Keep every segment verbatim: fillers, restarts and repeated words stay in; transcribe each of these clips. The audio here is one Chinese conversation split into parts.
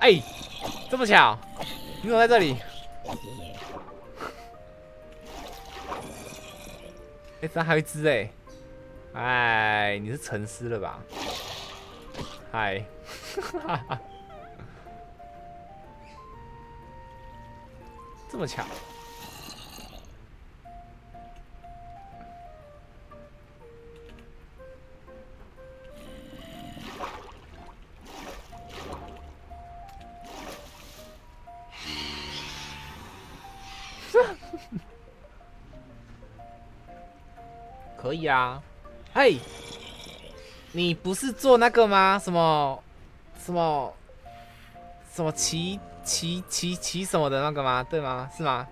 哎、欸，这么巧，你怎么在这里？哎、欸，这还有一只哎、欸！哎，你是沉思了吧？嗨，这么巧。 可以啊，哎，你不是做那个吗？什么什么什么骑骑骑骑什么的那个吗？对吗？是吗？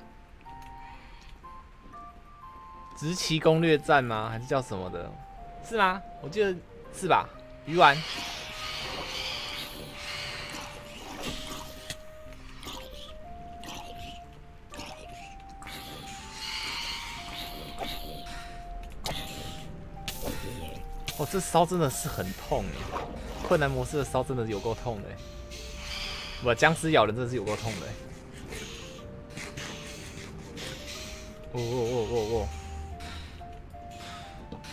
直骑攻略战吗？还是叫什么的？是吗？我记得是吧？鱼丸。 哦，这烧真的是很痛哎！困难模式的烧真的有够痛的，我僵尸咬人真的是有够痛的。哦哦哦哦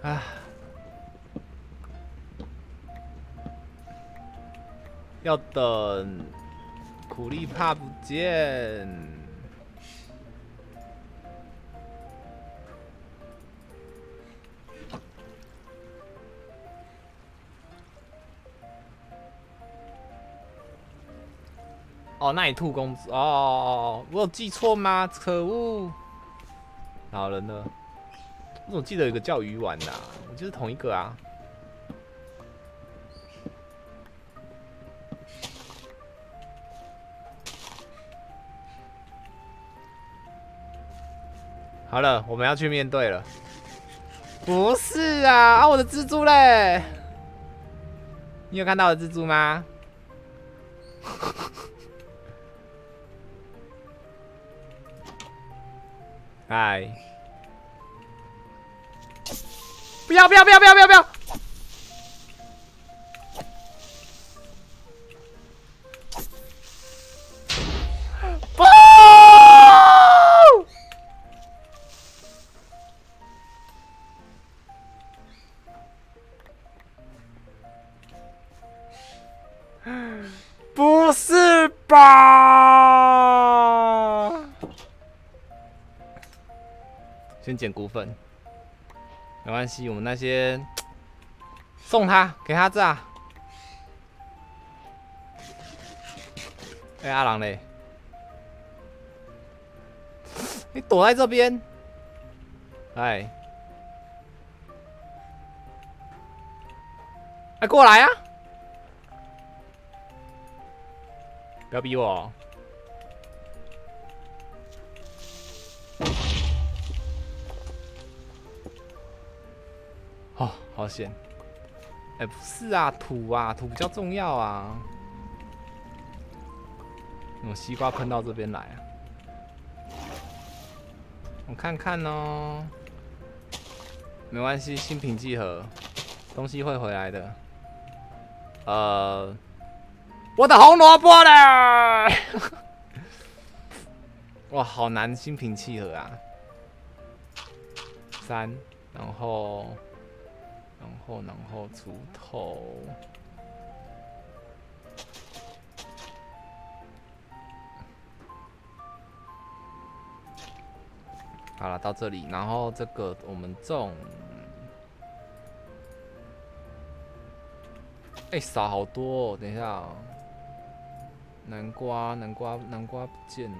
哦！啊！要等。 苦力怕不见，哦，那你兔公子哦，我有记错吗？可恶！老人呢？我总记得有个叫鱼丸的、啊，我就是同一个啊。 好了，我们要去面对了。不是啊，啊，我的蜘蛛嘞！你有看到我的蜘蛛吗？嗨不要不要不要不要不要不要！不！ 不是吧？先捡骨粉，没关系，我们那些送他，给他炸。哎、欸，阿郎嘞，你躲在这边，哎，哎，过来啊！ 不要逼我、哦！哦，好险！哎、欸，不是啊，土啊，土比较重要啊。我西瓜喷到这边来啊！我看看哦，没关系，心平气和，东西会回来的。呃。 我的红萝卜嘞！哇，好难，心平气和啊。三，然后，然后，然后，锄头。好了，到这里，然后这个我们种。哎、欸，少好多、哦，等一下、哦。 南瓜，南瓜，南瓜不见了。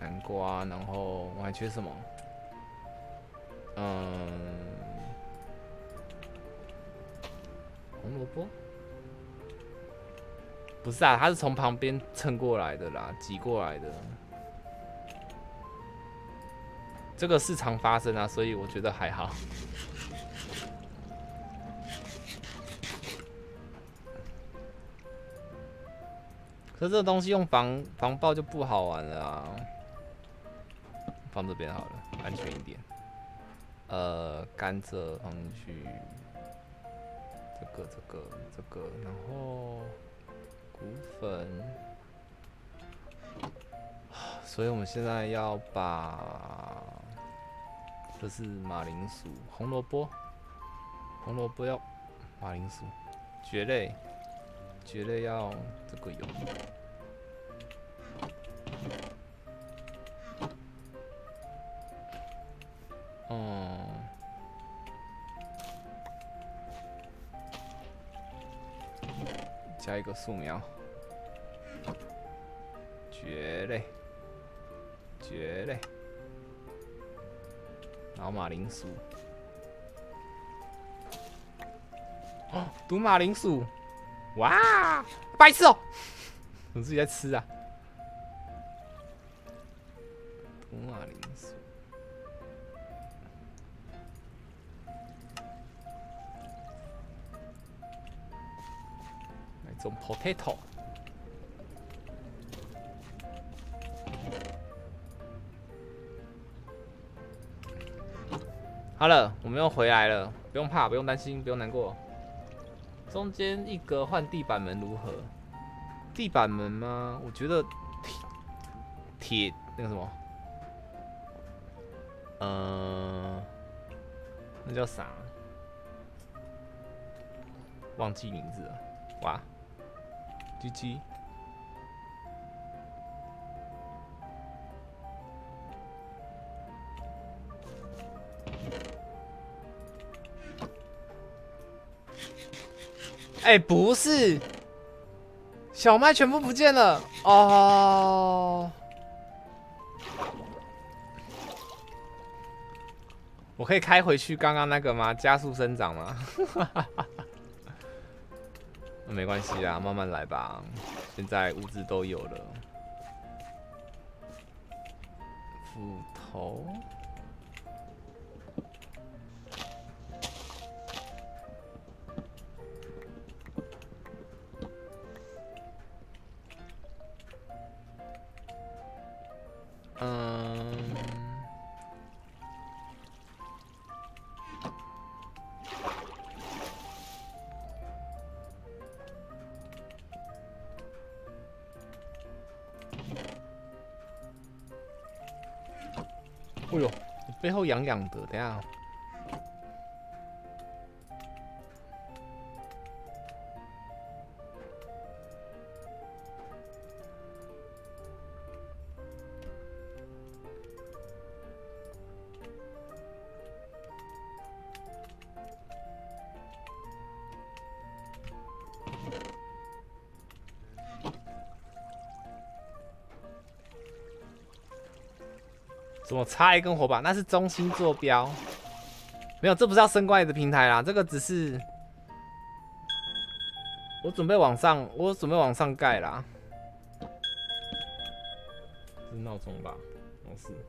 南瓜，然后我还缺什么？嗯，红萝卜？不是啊，它是从旁边蹭过来的啦，挤过来的。这个是常发生啊，所以我觉得还好。可是这东西用防防爆就不好玩了啊。放这边好了，安全一点。呃，甘蔗放进去，这个这个这个，然后骨粉。所以我们现在要把，这是马铃薯、红萝卜，红萝卜要马铃薯，蕨类。 蕨类要这个有，嗯，加一个素描，蕨类，蕨类，然后马铃薯，哦，毒马铃薯。 哇，白痴哦！我自己在吃啊。毒马铃薯。来种 potato。好了，我们又回来了，不用怕，不用担心，不用难过。 中间一格换地板门如何？地板门吗？我觉得铁铁那个什么，呃，那叫啥？忘记名字了。哇 ，G G。哎、欸，不是，小麦全部不见了哦！我可以开回去刚刚那个吗？加速生长吗？没关系啊，慢慢来吧。现在物资都有了。斧头。 嗯，哎呦，背后痒痒的，等下。 怎么插一根火把？那是中心坐标，没有，这不是要升官的平台啦，这个只是我准备往上，我准备往上盖啦。这是闹钟吧？不是，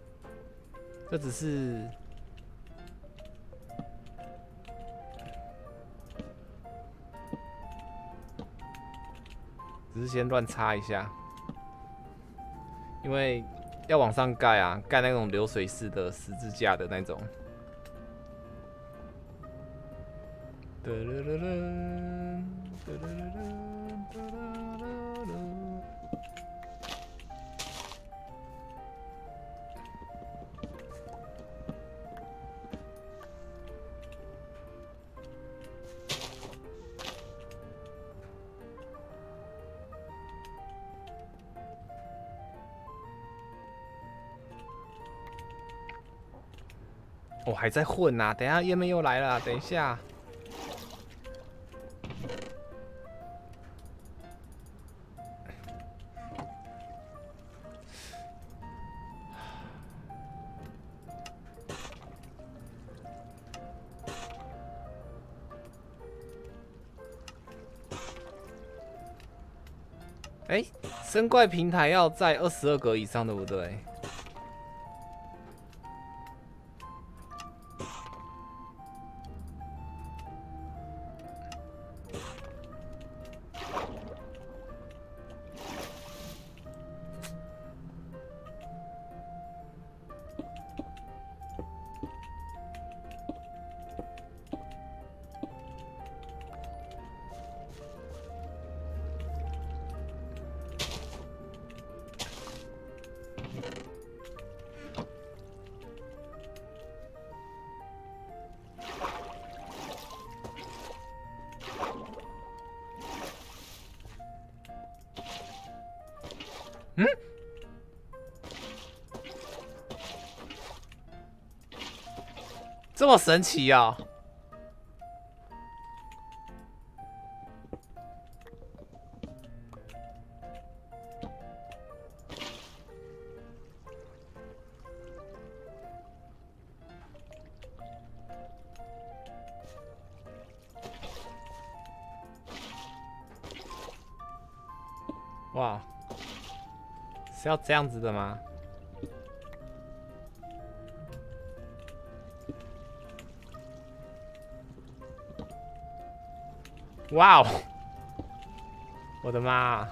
这只是只是先乱插一下，因为。 要往上盖啊，盖那种流水式的十字架的那种。我、哦、还在混呐、啊，等一下页面又来了、啊，等一下。哎、欸，生怪平台要在二十二格以上，对不对？嗯？这么神奇啊！哇，是要这样子的吗？ 哇哦！ Wow, 我的妈！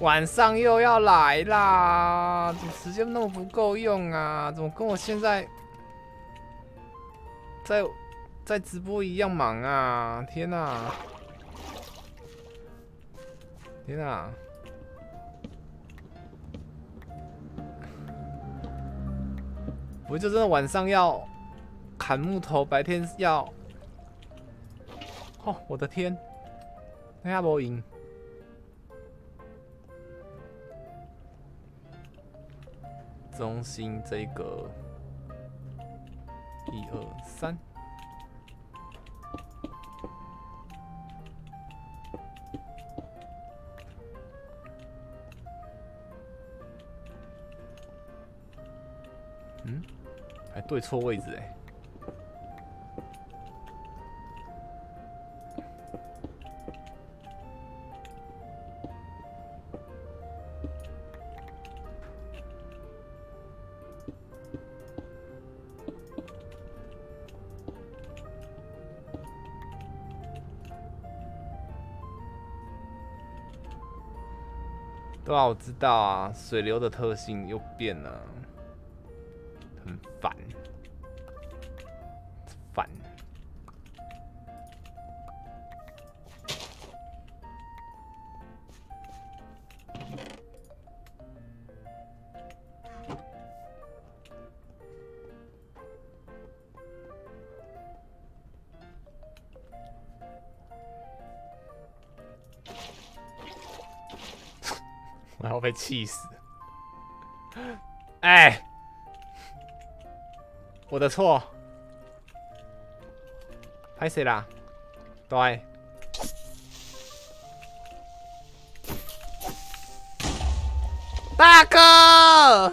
晚上又要来啦，怎么时间那么不够用啊？怎么跟我现在在在直播一样忙啊？天哪！天哪！ 我就真的晚上要砍木头，白天要……哦，我的天，那要不赢？中心这个，一二三，嗯。 对错位置哎、欸，对啊，我知道啊，水流的特性又变了，很烦。 烦。我要被气死！哎、欸，我的错。 拍谁啦？对，大哥，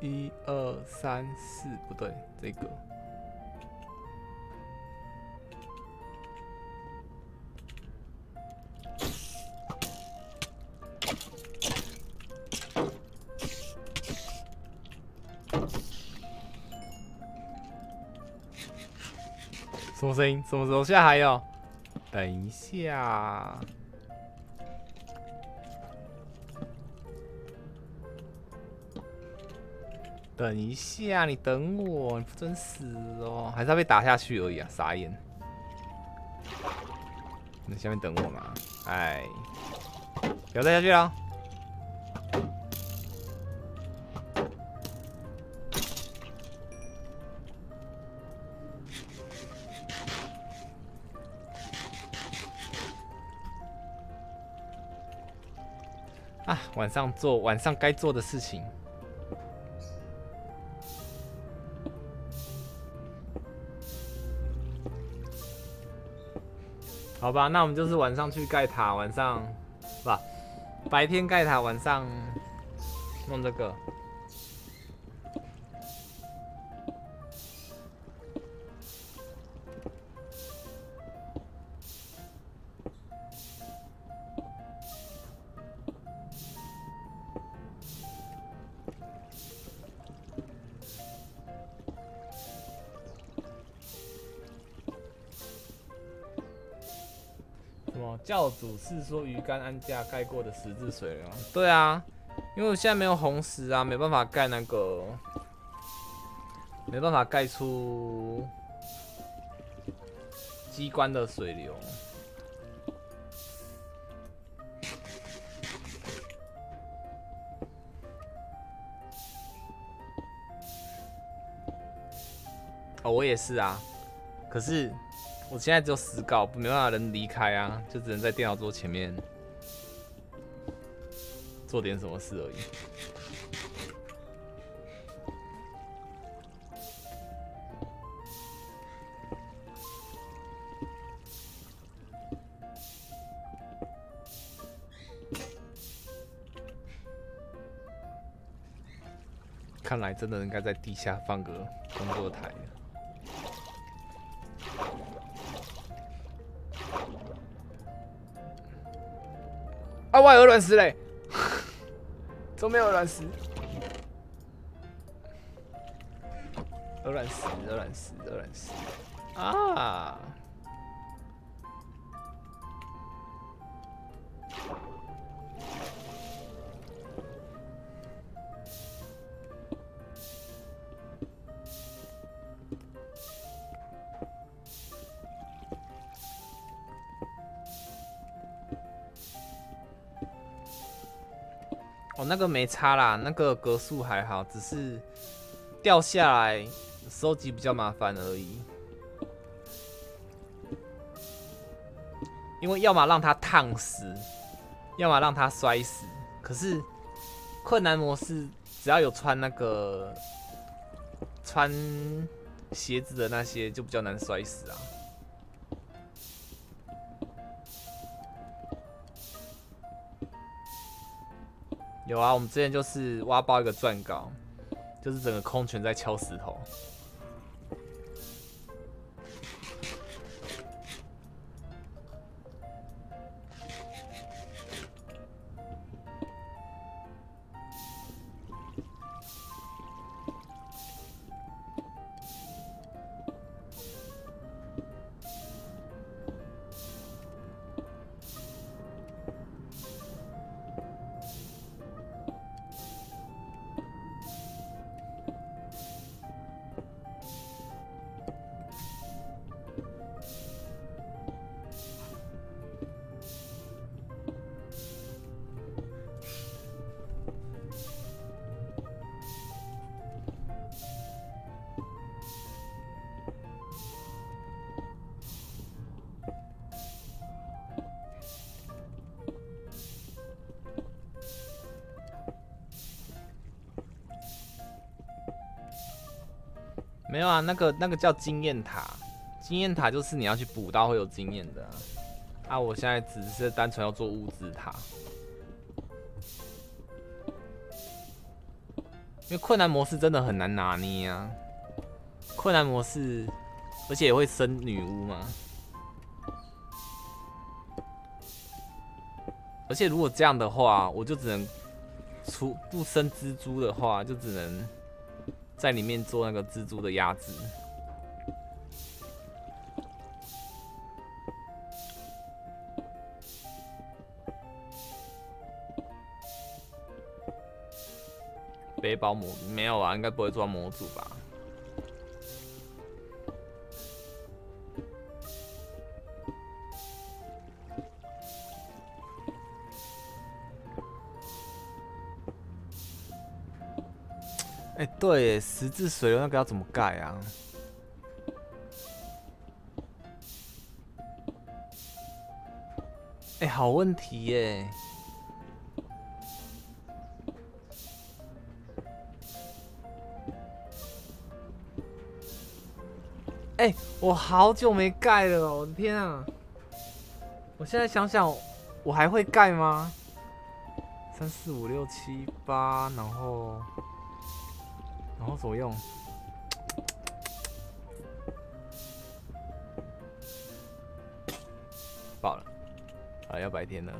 一二三四，不对，这个。 什么声音？什么楼下还有？等一下，等一下，你等我，你不准死哦！还是要被打下去而已啊！傻眼，你在下面等我嘛？哎，不要再下去了。 啊，晚上做晚上该做的事情。好吧，那我们就是晚上去盖塔，晚上不、啊，白天盖塔，晚上弄这个。教主是说鱼竿安架盖过的十字水流。对啊，因为我现在没有红石啊，没办法盖那个，没办法盖出机关的水流。哦，我也是啊，可是我现在只有死搞，没办法能离开啊，就只能在电脑桌前面做点什么事而已。 看来真的应该在地下放个工作台。啊，我有鹅卵石嘞！怎么没有鹅卵石？鹅卵石，鹅卵石，鹅卵石啊！那个没差啦，那个格数还好，只是掉下来收集比较麻烦而已。因为要么让它烫死，要么让它摔死。可是困难模式只要有穿那个穿鞋子的那些，就比较难摔死啊。 有啊，我们之前就是挖包一个钻镐，就是整个空拳在敲石头。没有啊，那个那个叫经验塔，经验塔就是你要去补到会有经验的啊。啊，我现在只是单纯要做物资塔，因为困难模式真的很难拿捏啊。困难模式，而且也会生女巫嘛。而且如果这样的话，我就只能除不生蜘蛛的话，就只能。 在里面做那个蜘蛛的压制。背包模没有啊，应该不会做模组吧？哎、欸，对耶，十字水流那个要怎么盖啊？哎、欸，好问题耶！哎、欸，我好久没盖了哦，我的天啊！我现在想想，我还会盖吗？三四五六七八，然后。 然后怎么用？爆了！啊，要白天了。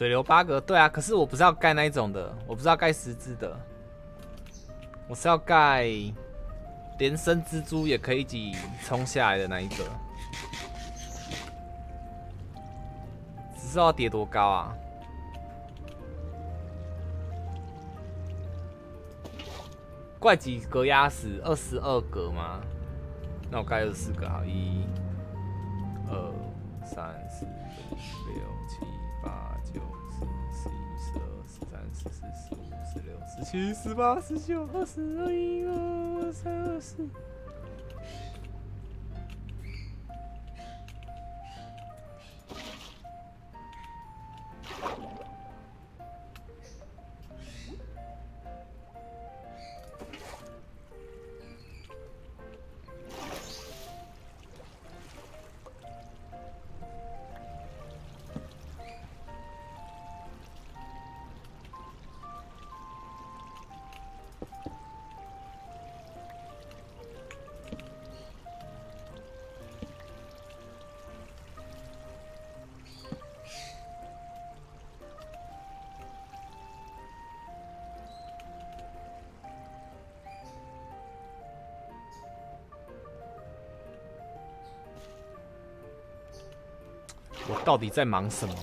水流八格，对啊，可是我不是要盖那一种的，我不是要盖十字的，我是要盖连生蜘蛛也可以一起冲下来的那一个。只是要叠多高啊？ 怪几格压死？二十二格吗？那我盖二十四格好，一、二、三、四、五、六、七、八、九、十、十一、十二、十三、十四、十五、十六、十七、十八、十九、二十、二一、二三、二四。我到底在忙什么？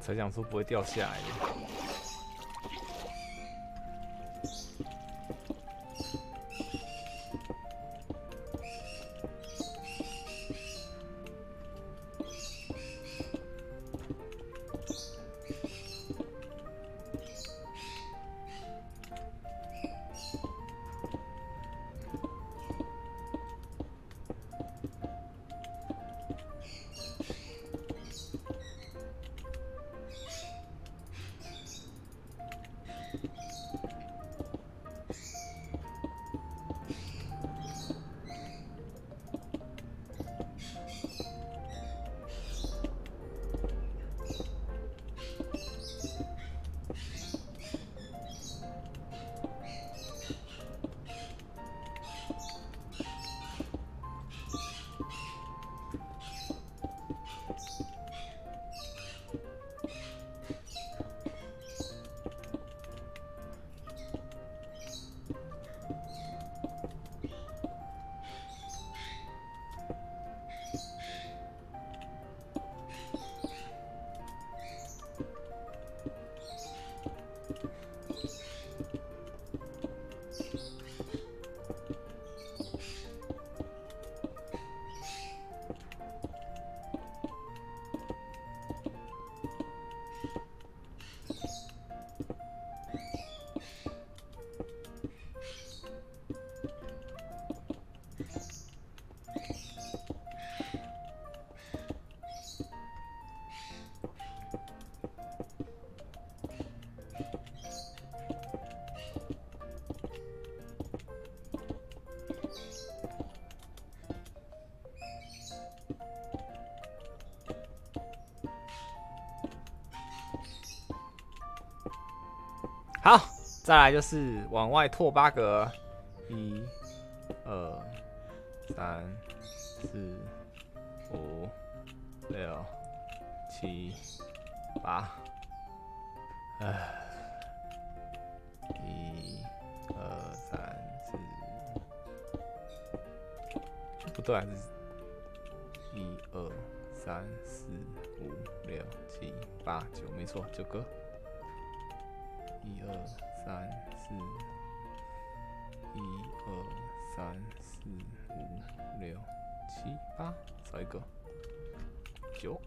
才想说不会掉下来的。 好，再来就是往外拓八格，一、二、三、四、五、六、七、八，唉，一、二、三、四，不对，一、二、三、四、五、六、七、八、九，没错，九个。 一二三四，一二三四。四五六七八，少一个九。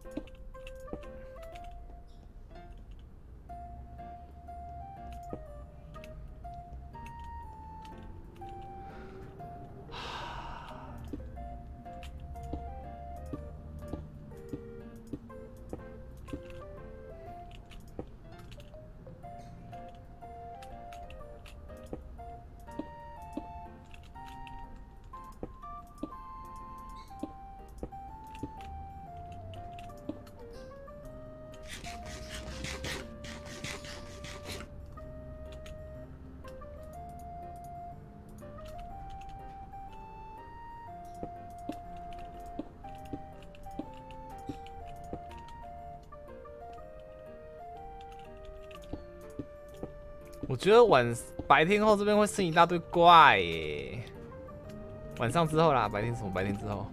我觉得晚白天后这边会剩一大堆怪耶，晚上之后啦，白天什么白天之后？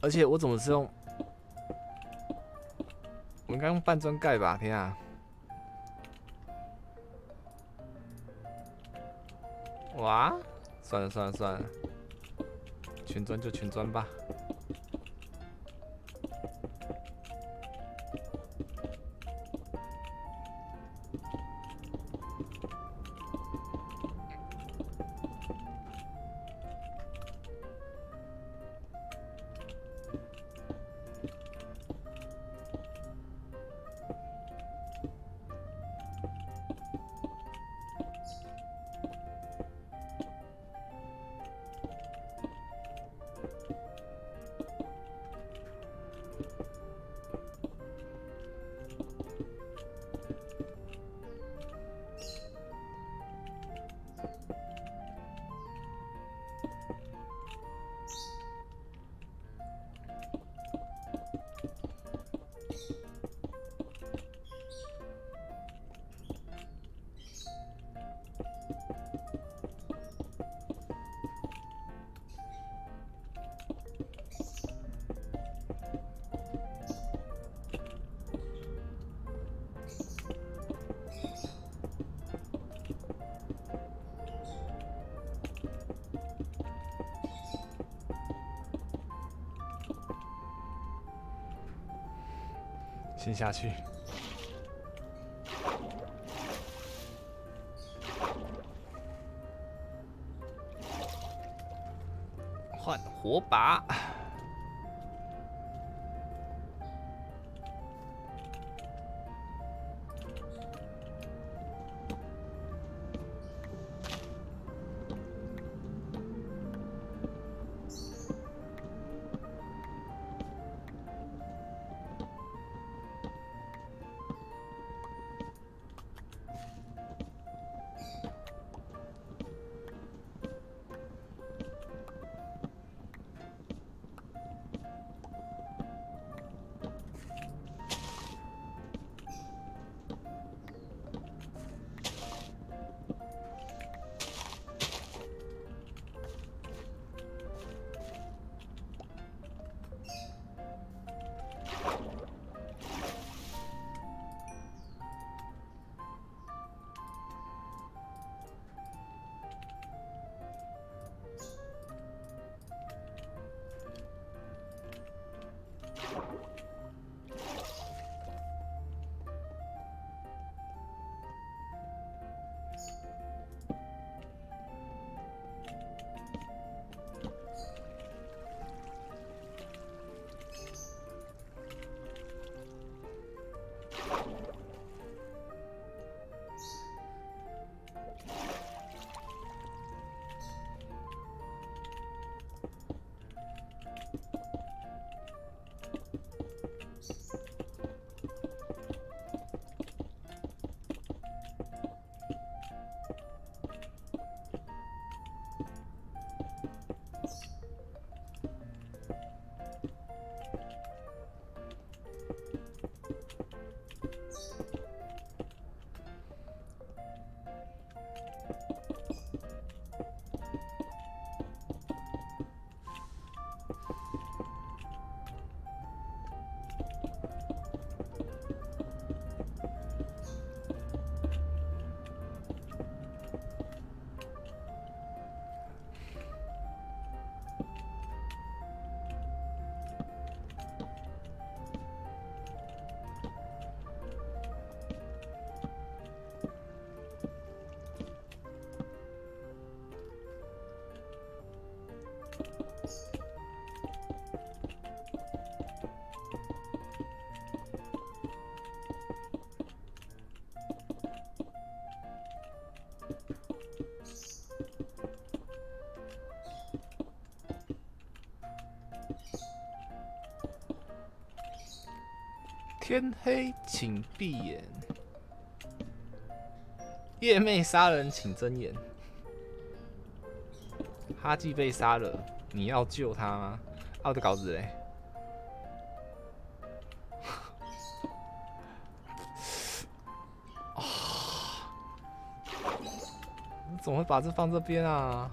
而且我怎么是用？我应该用半砖盖吧？天啊！ 哇，算了算了算了，全砖就全砖吧。先下去。 换火把，天黑请闭眼，夜魅杀人请睁眼。哈记被杀了，你要救他吗？啊，我的稿子嘞。 怎么会把这放这边啊？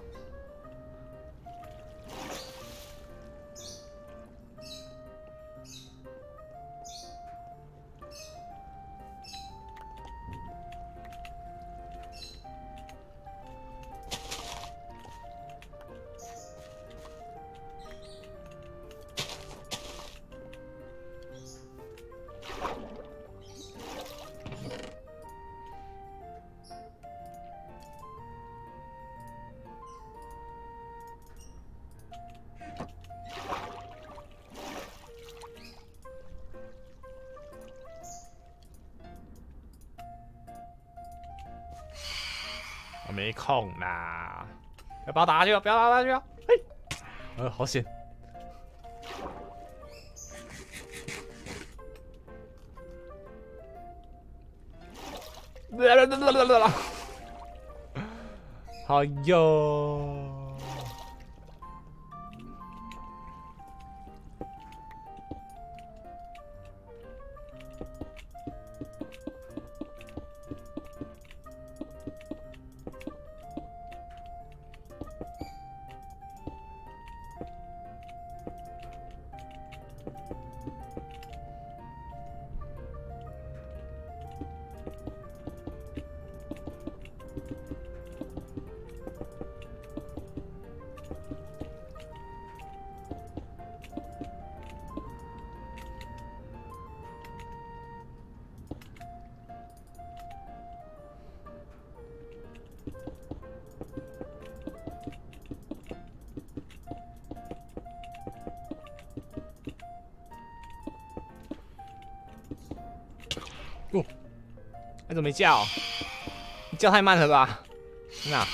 没空啦，要不要打下去啊？不要打下去啊！嘿，呃，好险！好哟！哦，你怎么没叫？你叫太慢了吧？那，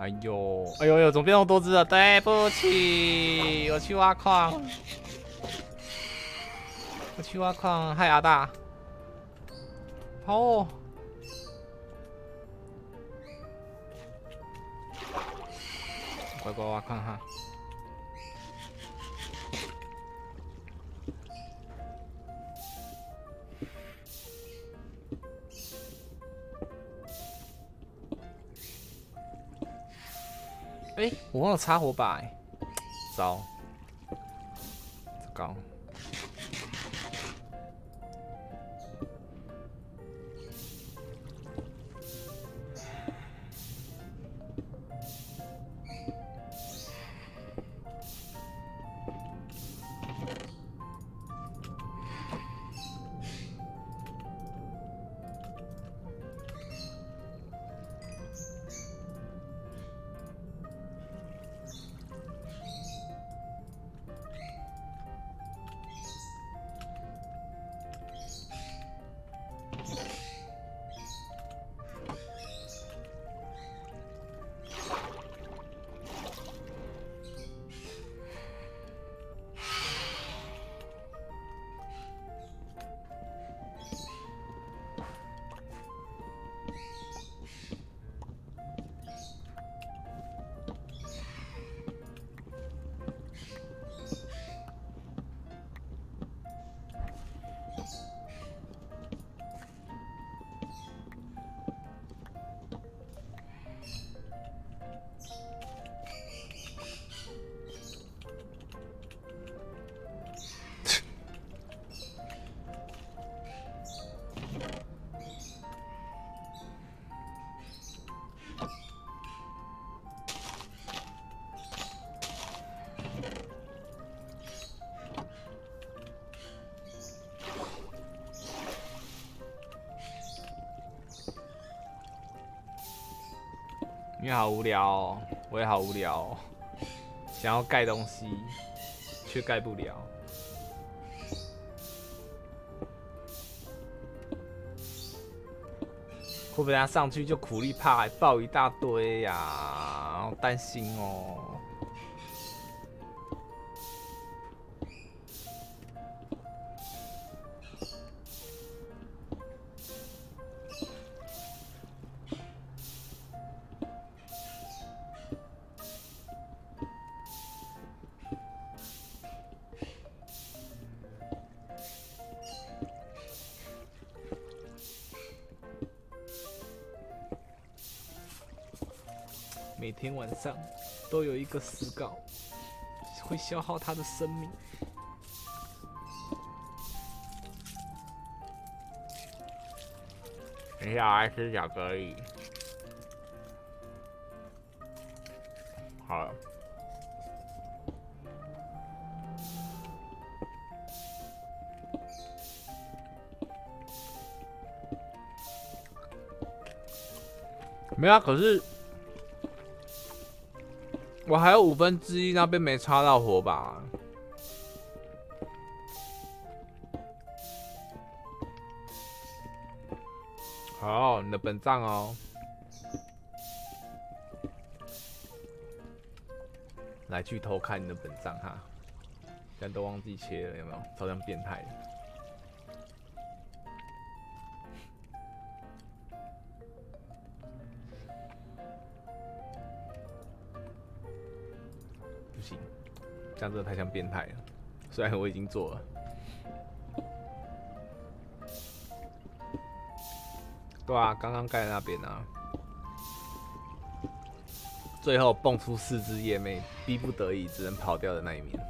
哎呦，哎呦呦，怎么变那么多只了？对不起，我去挖矿，我去挖矿，害阿大。好、哦，乖乖挖矿哈。 哎、欸，我忘了插火把、欸，糟，糟糕！面好无聊、哦，我也好无聊、哦，想要盖东西，却盖不了。 会不会等下上去就苦力怕爆一大堆呀、啊？好担心哦。每天晚上都有一个死稿，会消耗他的生命。等一下，我来吃巧克力。好了。没啊，可是。 我还有五分之一那边没插到火吧？好，你的本账哦。来去偷看你的本账哈，现在都忘记切了，有没有？超像变态的。 这样真的太像变态了，虽然我已经做了。对啊，刚刚盖在那边啊，最后蹦出四只夜魅，逼不得已只能跑掉的那一面。